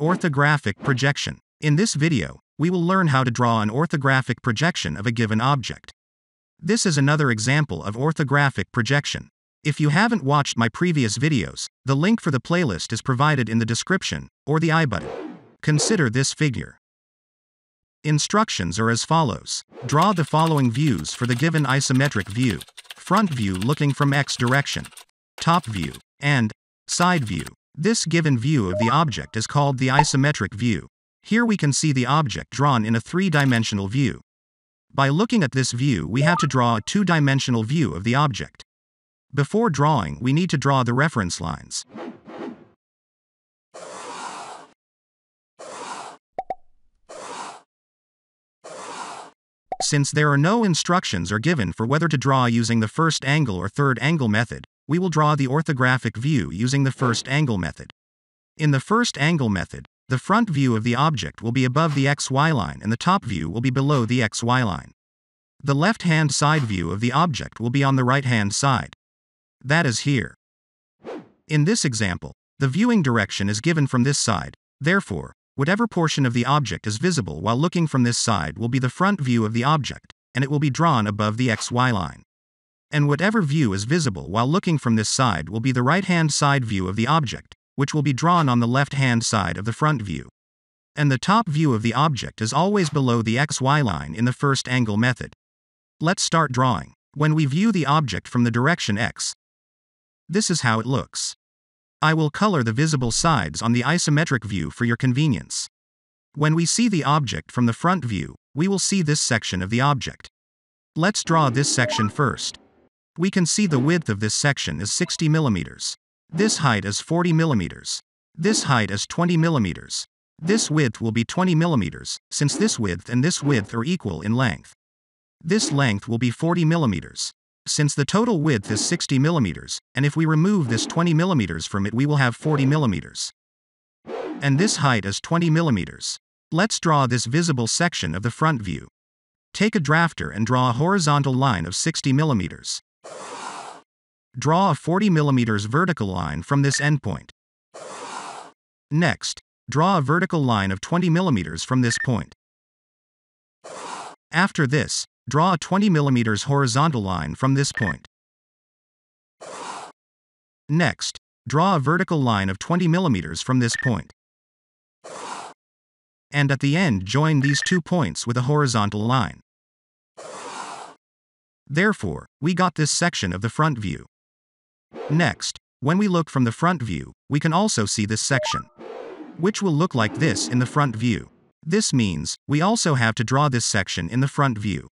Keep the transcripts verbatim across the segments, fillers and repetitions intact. Orthographic projection. In this video, we will learn how to draw an orthographic projection of a given object. This is another example of orthographic projection. If you haven't watched my previous videos, the link for the playlist is provided in the description, or the I button. Consider this figure. Instructions are as follows. Draw the following views for the given isometric view. Front view looking from X direction, top view, and side view. This given view of the object is called the isometric view. Here we can see the object drawn in a three-dimensional view. By looking at this view, we have to draw a two-dimensional view of the object. Before drawing, we need to draw the reference lines. Since there are no instructions are given for whether to draw using the first angle or third angle method, we will draw the orthographic view using the first angle method. In the first angle method, the front view of the object will be above the X Y line and the top view will be below the X Y line. The left-hand side view of the object will be on the right-hand side. That is here. In this example, the viewing direction is given from this side, therefore, whatever portion of the object is visible while looking from this side will be the front view of the object, and it will be drawn above the X Y line. And whatever view is visible while looking from this side will be the right-hand side view of the object, which will be drawn on the left-hand side of the front view. And the top view of the object is always below the X Y line in the first angle method. Let's start drawing. When we view the object from the direction X, this is how it looks. I will color the visible sides on the isometric view for your convenience. When we see the object from the front view, we will see this section of the object. Let's draw this section first. We can see the width of this section is sixty millimeters. This height is forty millimeters. This height is twenty millimeters. This width will be twenty millimeters, since this width and this width are equal in length. This length will be forty millimeters. Since the total width is sixty millimeters, and if we remove this twenty millimeters from it, we will have forty millimeters. And this height is twenty millimeters. Let's draw this visible section of the front view. Take a drafter and draw a horizontal line of sixty millimeters. Draw a forty millimeters vertical line from this endpoint. Next, draw a vertical line of twenty millimeters from this point. After this, draw a twenty millimeters horizontal line from this point. Next, draw a vertical line of twenty millimeters from this point. And at the end, join these two points with a horizontal line. Therefore, we got this section of the front view. Next, when we look from the front view, we can also see this section, which will look like this in the front view. This means, we also have to draw this section in the front view.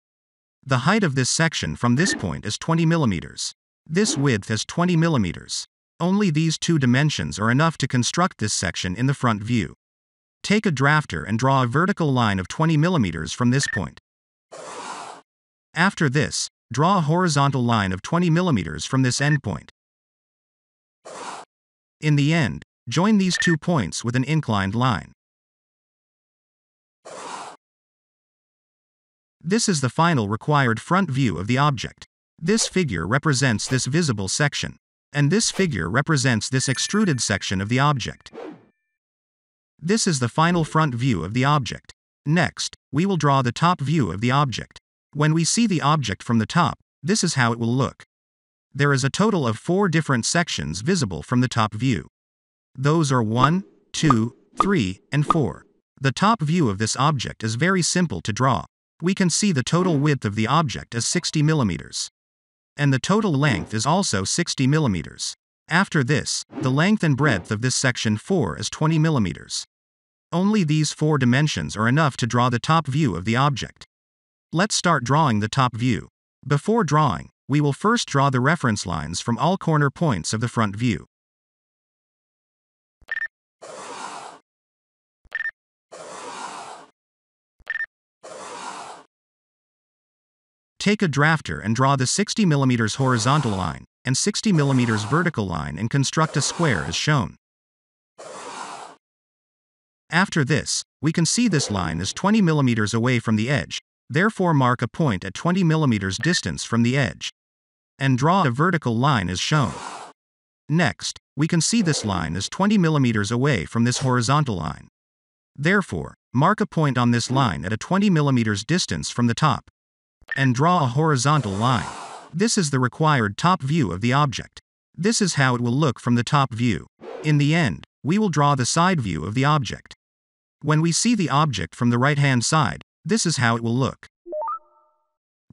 The height of this section from this point is twenty millimeters. This width is twenty millimeters. Only these two dimensions are enough to construct this section in the front view. Take a drafter and draw a vertical line of twenty millimeters from this point. After this, draw a horizontal line of twenty millimeters from this endpoint. In the end, join these two points with an inclined line. This is the final required front view of the object. This figure represents this visible section, and this figure represents this extruded section of the object. This is the final front view of the object. Next, we will draw the top view of the object. When we see the object from the top, this is how it will look. There is a total of four different sections visible from the top view. Those are one, two, three, and four. The top view of this object is very simple to draw. We can see the total width of the object is sixty millimeters. And the total length is also sixty millimeters. After this, the length and breadth of this section four is twenty millimeters. Only these four dimensions are enough to draw the top view of the object. Let's start drawing the top view. Before drawing, we will first draw the reference lines from all corner points of the front view. Take a drafter and draw the sixty millimeters horizontal line and sixty millimeters vertical line and construct a square as shown. After this, we can see this line is twenty millimeters away from the edge, therefore mark a point at twenty millimeters distance from the edge. And draw a vertical line as shown. Next, we can see this line is twenty millimeters away from this horizontal line, Therefore, mark a point on this line at a twenty millimeters distance from the top, and draw a horizontal line. This is the required top view of the object. This is how it will look from the top view. In the end, we will draw the side view of the object. When we see the object from the right-hand side, this is how it will look.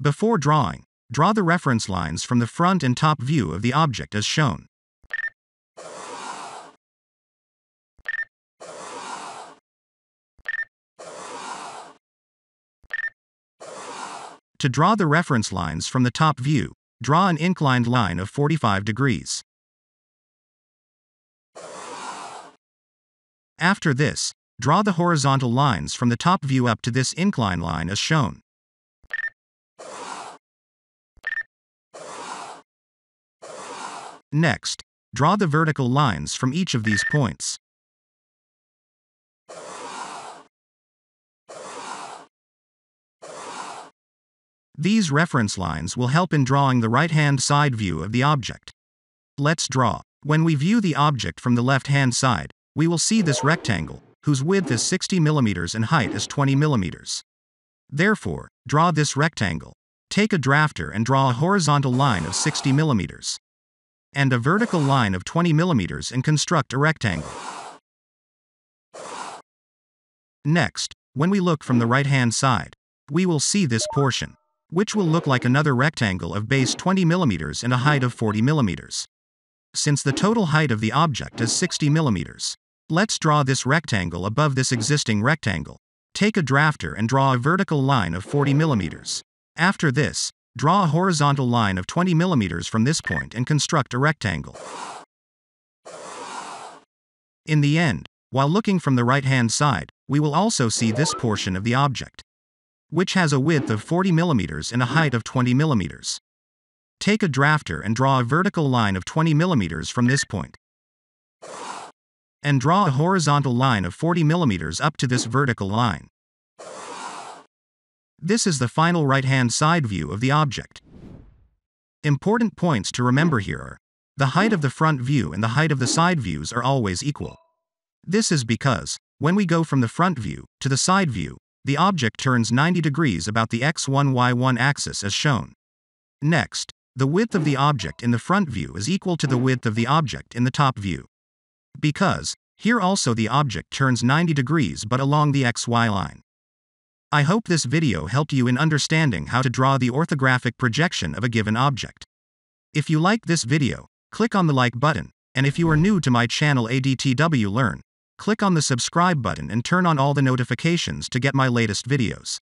Before drawing, draw the reference lines from the front and top view of the object as shown. To draw the reference lines from the top view, draw an inclined line of forty-five degrees. After this, draw the horizontal lines from the top view up to this incline line as shown. Next, draw the vertical lines from each of these points. These reference lines will help in drawing the right-hand side view of the object. Let's draw. When we view the object from the left-hand side, we will see this rectangle, whose width is sixty millimeters and height is twenty millimeters. Therefore, draw this rectangle. Take a drafter and draw a horizontal line of sixty millimeters and a vertical line of twenty millimeters and construct a rectangle. Next, when we look from the right-hand side, we will see this portion, which will look like another rectangle of base twenty millimeters and a height of forty millimeters. Since the total height of the object is sixty millimeters, let's draw this rectangle above this existing rectangle. Take a drafter and draw a vertical line of forty millimeters. After this, draw a horizontal line of twenty millimeters from this point and construct a rectangle. In the end, while looking from the right-hand side, we will also see this portion of the object, which has a width of forty millimeters and a height of twenty millimeters. Take a drafter and draw a vertical line of twenty millimeters from this point, and draw a horizontal line of forty millimeters up to this vertical line. This is the final right-hand side view of the object. Important points to remember here are: the height of the front view and the height of the side views are always equal. This is because, when we go from the front view to the side view, the object turns ninety degrees about the x one y one axis as shown. Next, the width of the object in the front view is equal to the width of the object in the top view, because here also the object turns ninety degrees but along the x y line. I hope this video helped you in understanding how to draw the orthographic projection of a given object. If you like this video, click on the like button, and if you are new to my channel A D T W Learn, click on the subscribe button and turn on all the notifications to get my latest videos.